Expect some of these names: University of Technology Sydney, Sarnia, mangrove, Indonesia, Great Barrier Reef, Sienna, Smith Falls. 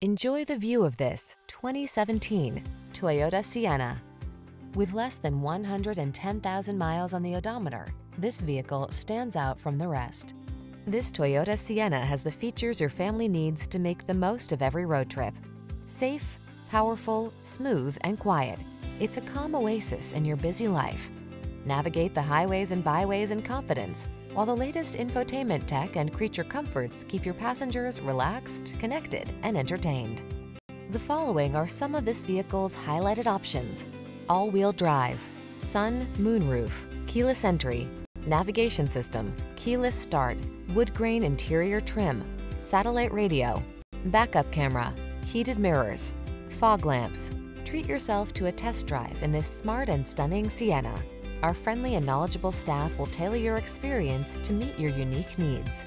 Enjoy the view of this 2017 Toyota Sienna. With less than 110,000 miles on the odometer, this vehicle stands out from the rest. This Toyota Sienna has the features your family needs to make the most of every road trip. Safe, powerful, smooth, and quiet. It's a calm oasis in your busy life. Navigate the highways and byways in confidence, while the latest infotainment tech and creature comforts keep your passengers relaxed, connected, and entertained. The following are some of this vehicle's highlighted options: all-wheel drive, sun, moonroof, keyless entry, navigation system, keyless start, wood grain interior trim, satellite radio, backup camera, heated mirrors, fog lamps. Treat yourself to a test drive in this smart and stunning Sienna. Our friendly and knowledgeable staff will tailor your experience to meet your unique needs.